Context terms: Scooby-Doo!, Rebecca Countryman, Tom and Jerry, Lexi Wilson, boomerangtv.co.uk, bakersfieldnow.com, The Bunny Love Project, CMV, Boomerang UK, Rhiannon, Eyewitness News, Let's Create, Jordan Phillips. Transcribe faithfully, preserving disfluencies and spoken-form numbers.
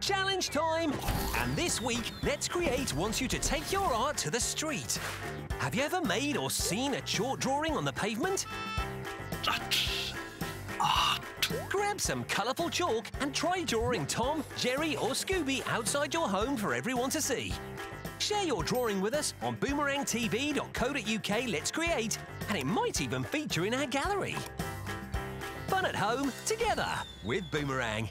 Challenge time! And this week, Let's Create wants you to take your art to the street. Have you ever made or seen a chalk drawing on the pavement? That's art. Grab some colourful chalk and try drawing Tom, Jerry or Scooby outside your home for everyone to see. Share your drawing with us on boomerang t v dot co dot u k Let's Create, and it might even feature in our gallery. Fun at home, together with Boomerang.